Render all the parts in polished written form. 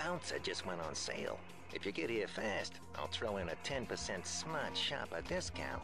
bouncer just went on sale. If you get here fast, I'll throw in a 10% smart shopper discount.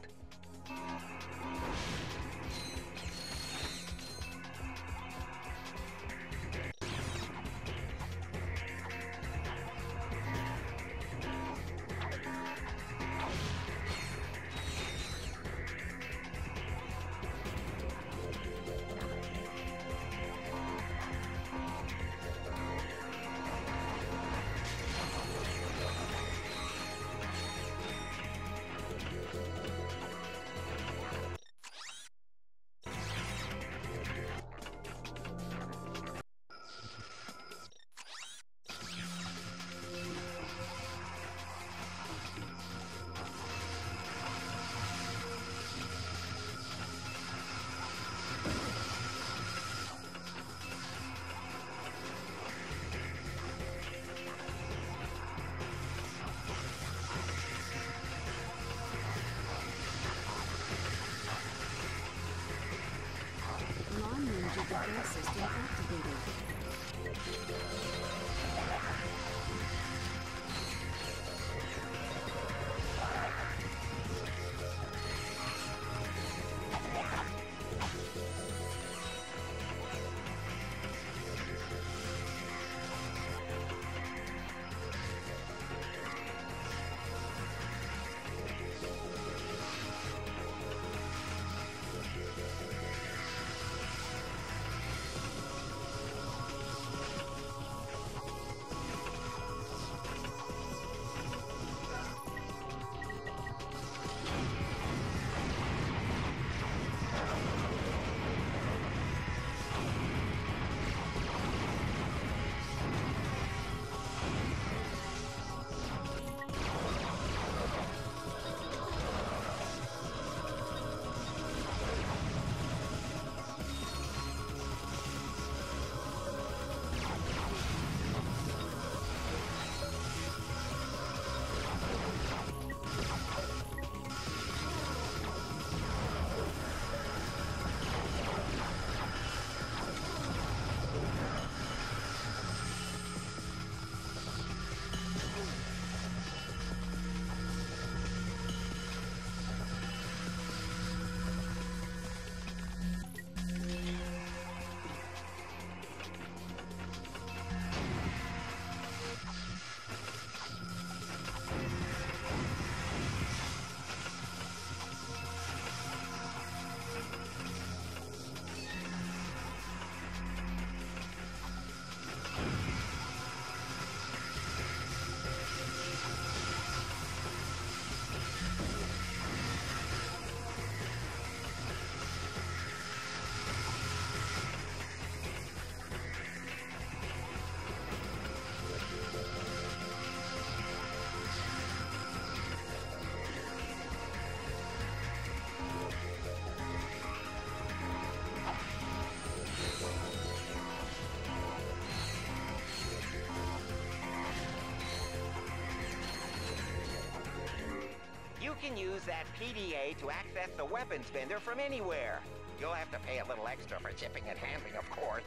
You can use that PDA to access the weapons vendor from anywhere. You'll have to pay a little extra for shipping and handling, of course.